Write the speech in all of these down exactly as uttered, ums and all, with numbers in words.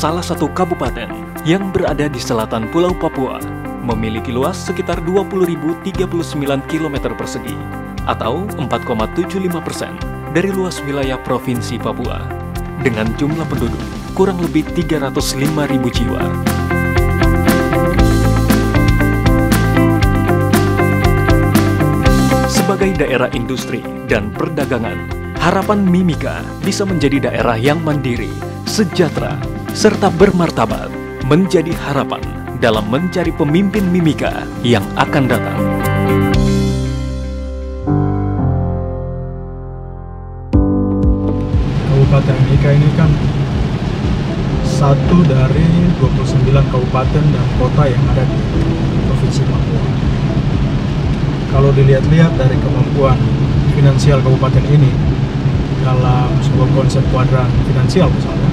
salah satu kabupaten yang berada di selatan Pulau Papua, memiliki luas sekitar dua puluh ribu tiga puluh sembilan kilometer persegi atau empat koma tujuh lima persen dari luas wilayah Provinsi Papua dengan jumlah penduduk kurang lebih tiga ratus lima ribu jiwa. Sebagai daerah industri dan perdagangan, harapan Mimika bisa menjadi daerah yang mandiri, sejahtera, serta bermartabat menjadi harapan dalam mencari pemimpin Mimika yang akan datang. Kabupaten Mimika ini kan satu dari dua puluh sembilan kabupaten dan kota yang ada di Provinsi Papua. Kalau dilihat-lihat dari kemampuan finansial kabupaten ini, dalam sebuah konsep kuadran finansial misalnya,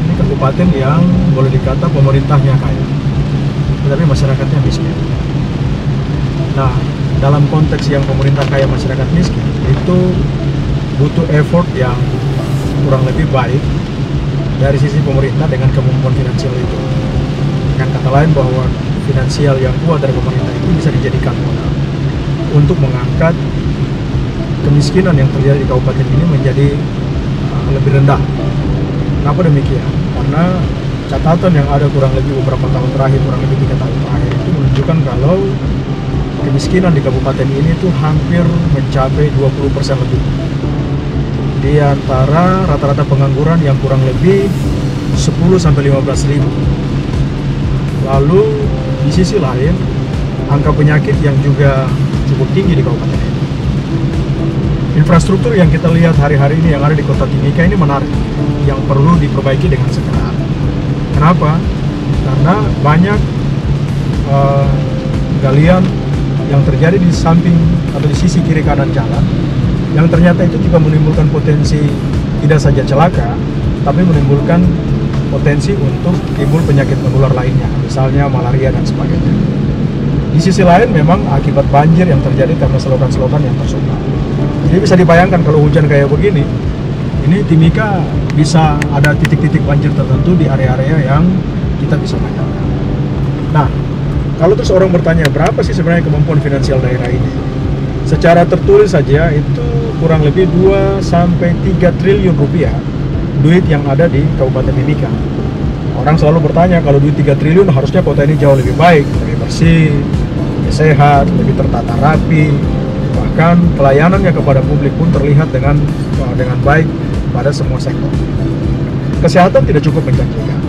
ini kabupaten yang boleh dikata pemerintahnya kaya, tetapi masyarakatnya miskin. Nah, dalam konteks yang pemerintah kaya masyarakat miskin, itu butuh effort yang kurang lebih baik dari sisi pemerintah dengan kemampuan finansial itu. Dengan kata lain, bahwa finansial yang kuat dari pemerintah itu bisa dijadikan modal untuk mengangkat kemiskinan yang terjadi di kabupaten ini menjadi uh, lebih rendah. Kenapa demikian? Karena catatan yang ada kurang lebih beberapa tahun terakhir, kurang lebih tiga tahun terakhir itu menunjukkan kalau kemiskinan di kabupaten ini itu hampir mencapai dua puluh persen lebih. Di antara rata-rata pengangguran yang kurang lebih sepuluh sampai lima belas ribu. Lalu di sisi lain, angka penyakit yang juga cukup tinggi di kabupaten ini. Infrastruktur yang kita lihat hari-hari ini yang ada di kota Timika ini menarik, yang perlu diperbaiki dengan segera. Kenapa? Karena banyak uh, galian yang terjadi di samping atau di sisi kiri kanan jalan, yang ternyata itu juga menimbulkan potensi tidak saja celaka, tapi menimbulkan potensi untuk timbul penyakit menular lainnya, misalnya malaria dan sebagainya. Di sisi lain memang akibat banjir yang terjadi karena selokan-selokan yang tersumbat. Jadi bisa dibayangkan kalau hujan kayak begini, ini Timika bisa ada titik-titik banjir tertentu di area-area yang kita bisa bayangkan. Nah, kalau terus orang bertanya berapa sih sebenarnya kemampuan finansial daerah ini? Secara tertulis saja itu kurang lebih dua sampai tiga triliun rupiah duit yang ada di Kabupaten Mimika. Orang selalu bertanya, kalau duit tiga triliun harusnya kota ini jauh lebih baik, lebih bersih, lebih sehat, lebih tertata rapi, bahkan pelayanannya kepada publik pun terlihat dengan dengan baik pada semua sektor. Kesehatan tidak cukup menjanjikan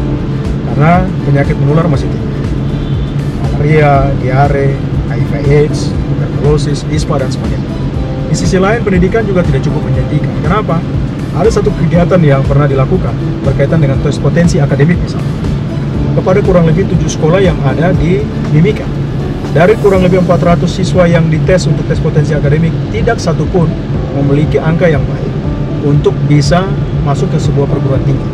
karena penyakit menular masih tinggi, malaria, diare, H I V AIDS, tuberkulosis, ispa dan sebagainya. Di sisi lain pendidikan juga tidak cukup menjanjikan. Kenapa? Ada satu kegiatan yang pernah dilakukan berkaitan dengan tes potensi akademik misalnya kepada kurang lebih tujuh sekolah yang ada di Mimika. Dari kurang lebih empat ratus siswa yang dites untuk tes potensi akademik, tidak satu pun memiliki angka yang baik untuk bisa masuk ke sebuah perguruan tinggi.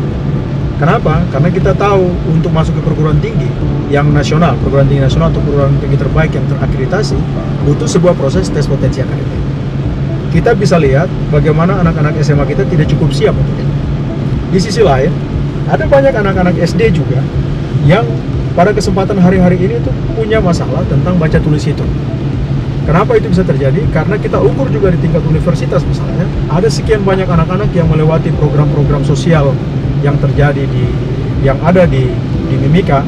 Kenapa? Karena kita tahu untuk masuk ke perguruan tinggi yang nasional, perguruan tinggi nasional atau perguruan tinggi terbaik yang terakreditasi, butuh sebuah proses tes potensi akademik. Kita bisa lihat bagaimana anak-anak S M A kita tidak cukup siap untuk itu. Di sisi lain, ada banyak anak-anak S D juga yang pada kesempatan hari-hari ini itu punya masalah tentang baca tulis hitung. Kenapa itu bisa terjadi? Karena kita ukur juga di tingkat universitas misalnya, ada sekian banyak anak-anak yang melewati program-program sosial yang terjadi di yang ada di, di Mimika,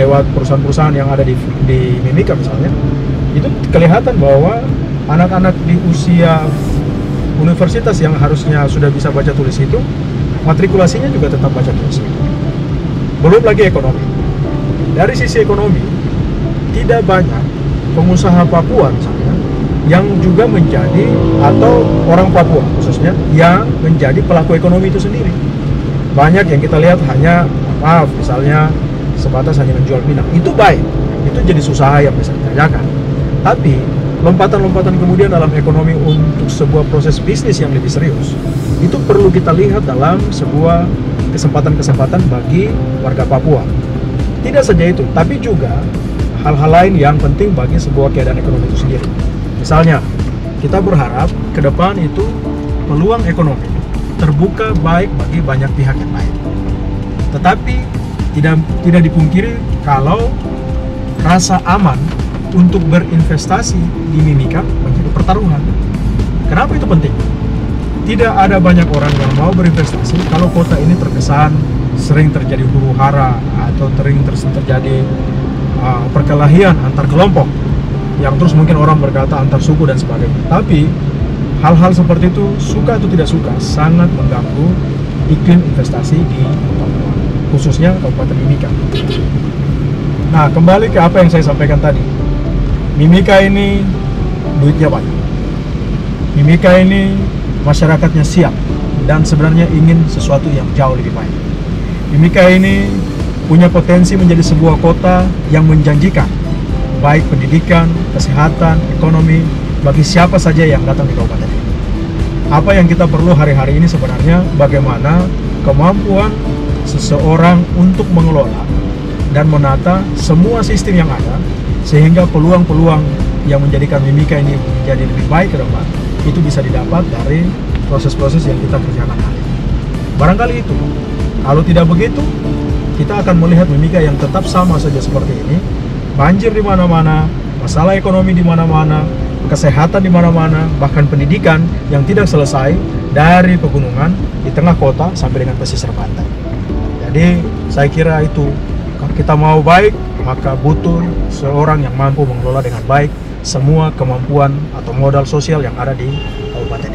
lewat perusahaan-perusahaan yang ada di, di Mimika misalnya. Itu kelihatan bahwa anak-anak di usia universitas yang harusnya sudah bisa baca tulis itu, matrikulasinya juga tetap baca tulis itu. Belum lagi ekonomi. Dari sisi ekonomi, tidak banyak pengusaha Papua misalnya, yang juga menjadi, atau orang Papua khususnya, yang menjadi pelaku ekonomi itu sendiri. Banyak yang kita lihat hanya, maaf, misalnya sebatas hanya menjual minang. Itu baik, itu jenis usaha yang bisa dikerjakan. Tapi lompatan-lompatan kemudian dalam ekonomi untuk sebuah proses bisnis yang lebih serius, itu perlu kita lihat dalam sebuah kesempatan-kesempatan bagi warga Papua. Tidak saja itu, tapi juga hal-hal lain yang penting bagi sebuah keadaan ekonomi itu sendiri. Misalnya, kita berharap ke depan itu peluang ekonomi terbuka baik bagi banyak pihak yang lain. Tetapi tidak tidak dipungkiri kalau rasa aman untuk berinvestasi di Mimika menjadi pertaruhan. Kenapa itu penting? Tidak ada banyak orang yang mau berinvestasi kalau kota ini terkesan sering terjadi huru-hara atau sering terjadi uh, perkelahian antar kelompok yang terus mungkin orang berkata antar suku dan sebagainya. Tapi hal-hal seperti itu, suka atau tidak suka, sangat mengganggu iklim investasi di Papua, khususnya Kabupaten Mimika. Nah, kembali ke apa yang saya sampaikan tadi, Mimika ini duitnya banyak, Mimika ini masyarakatnya siap dan sebenarnya ingin sesuatu yang jauh lebih baik. Mimika ini punya potensi menjadi sebuah kota yang menjanjikan, baik pendidikan, kesehatan, ekonomi, bagi siapa saja yang datang di kabupaten ini. Apa yang kita perlu hari-hari ini sebenarnya bagaimana kemampuan seseorang untuk mengelola dan menata semua sistem yang ada, sehingga peluang-peluang yang menjadikan Mimika ini menjadi lebih baik ke depan, itu bisa didapat dari proses-proses yang kita kerjakan hari ini. Barangkali itu, kalau tidak begitu, kita akan melihat Mimika yang tetap sama saja seperti ini, banjir di mana-mana, masalah ekonomi di mana-mana, kesehatan di mana-mana, bahkan pendidikan yang tidak selesai dari pegunungan di tengah kota sampai dengan pesisir pantai. Jadi saya kira itu, kalau kita mau baik maka butuh seorang yang mampu mengelola dengan baik semua kemampuan atau modal sosial yang ada di kabupaten.